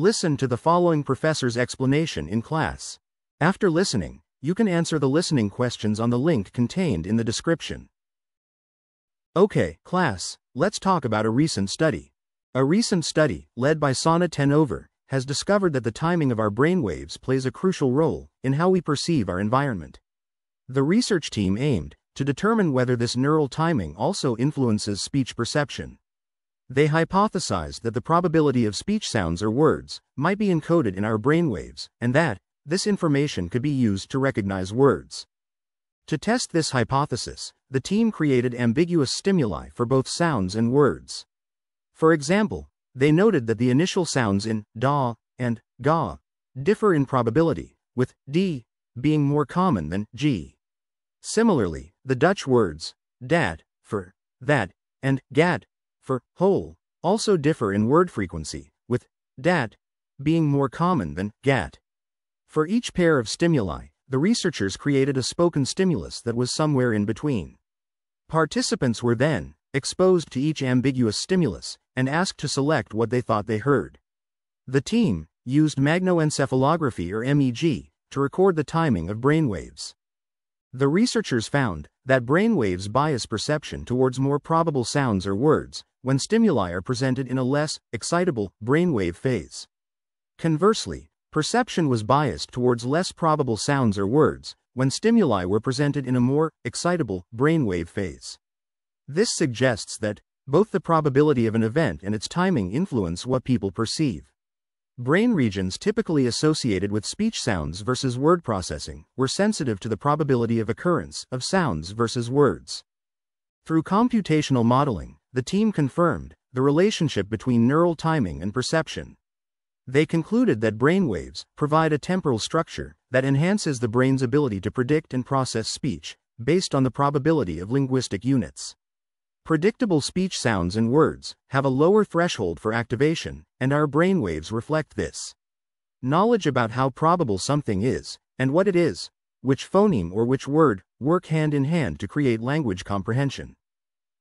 Listen to the following professor's explanation in class. After listening, you can answer the listening questions on the link contained in the description. Okay, class, let's talk about a recent study. A recent study, led by Sonat Tenover, has discovered that the timing of our brainwaves plays a crucial role in how we perceive our environment. The research team aimed to determine whether this neural timing also influences speech perception. They hypothesized that the probability of speech sounds or words might be encoded in our brainwaves, and that this information could be used to recognize words. To test this hypothesis, the team created ambiguous stimuli for both sounds and words. For example, they noted that the initial sounds in da and ga differ in probability, with d being more common than g. Similarly, the Dutch words dat for that and gat for whole also differ in word frequency, with dat being more common than gat. For each pair of stimuli, the researchers created a spoken stimulus that was somewhere in between. Participants were then exposed to each ambiguous stimulus and asked to select what they thought they heard. The team used magnetoencephalography or MEG to record the timing of brainwaves. The researchers found that brainwaves bias perception towards more probable sounds or words when stimuli are presented in a less excitable brainwave phase. Conversely, perception was biased towards less probable sounds or words when stimuli were presented in a more excitable brainwave phase. This suggests that both the probability of an event and its timing influence what people perceive. Brain regions typically associated with speech sounds versus word processing were sensitive to the probability of occurrence of sounds versus words. Through computational modeling, the team confirmed the relationship between neural timing and perception. They concluded that brainwaves provide a temporal structure that enhances the brain's ability to predict and process speech based on the probability of linguistic units. Predictable speech sounds and words have a lower threshold for activation, and our brainwaves reflect this. Knowledge about how probable something is, and what it is, which phoneme or which word, work hand in hand to create language comprehension.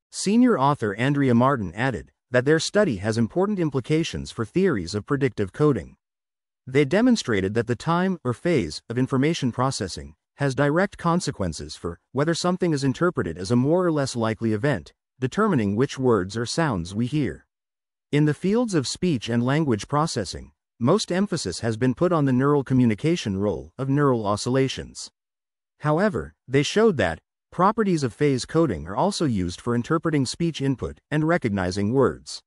Senior author Andrea Martin added that their study has important implications for theories of predictive coding. They demonstrated that the time or phase of information processing has direct consequences for whether something is interpreted as a more or less likely event, determining which words or sounds we hear. In the fields of speech and language processing, most emphasis has been put on the neural communication role of neural oscillations. However, they showed that properties of phase coding are also used for interpreting speech input and recognizing words.